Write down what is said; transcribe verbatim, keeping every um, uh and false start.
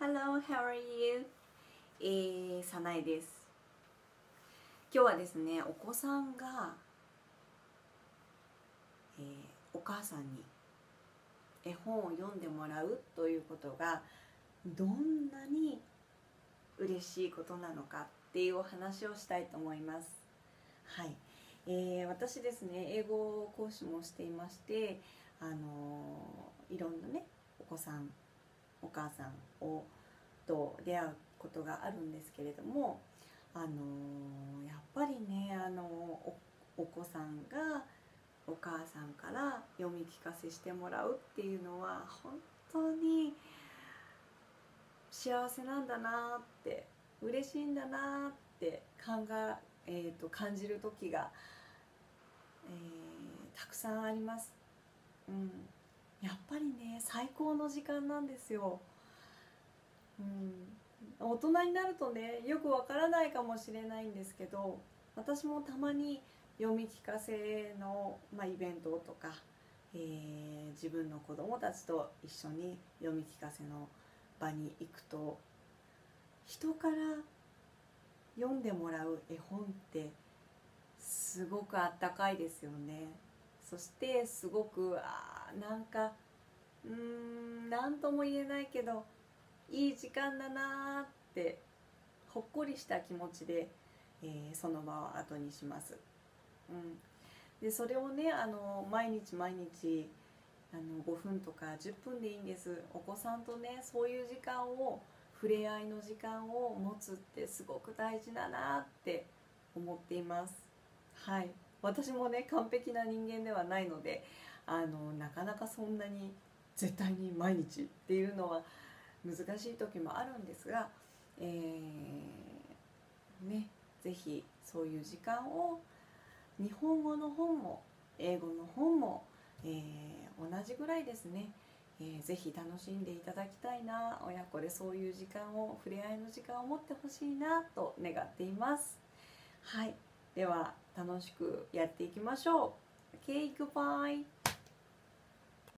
Hello, how are you? えー、さないです。今日はですね、お子さんが、えー、お母さんに絵本を読んでもらうということがどんなに嬉しいことなのかっていうお話をしたいと思います。はい、えー、私ですね、英語講師もしていまして、あのー、いろんなね、お子さん、お母さんをと出会うことがあるんですけれども、あのー、やっぱりね、あのー、お, お子さんがお母さんから読み聞かせしてもらうっていうのは本当に幸せなんだなって、嬉しいんだなって考え、えー、と感じる時が、えー、たくさんあります。うん、やっぱりね、最高の時間なんですよ。うん、大人になるとね、よくわからないかもしれないんですけど、私もたまに読み聞かせの、まあ、イベントとか、えー、自分の子供たちと一緒に読み聞かせの場に行くと、人から読んでもらう絵本ってすごくあったかいですよね。そしてすごく、あー、なんか、うーん、なんとも言えないけどいい時間だなってほっこりした気持ちで、えー、その場を後にします。うん、でそれをね、あの毎日毎日あのごふんとかじゅっぷんでいいんです。お子さんとね、そういう時間を、触れ合いの時間を持つってすごく大事だなって思っています。はい、私もね、完璧な人間ではないので、あのなかなかそんなに絶対に毎日っていうのは難しい時もあるんですが、えーね、ぜひそういう時間を、日本語の本も英語の本も、えー、同じぐらいですね、えー、ぜひ楽しんでいただきたいな、親子でそういう時間を、触れ合いの時間を持ってほしいなと願っています。はい、では楽しくやっていきましょう。Okay, goodbye.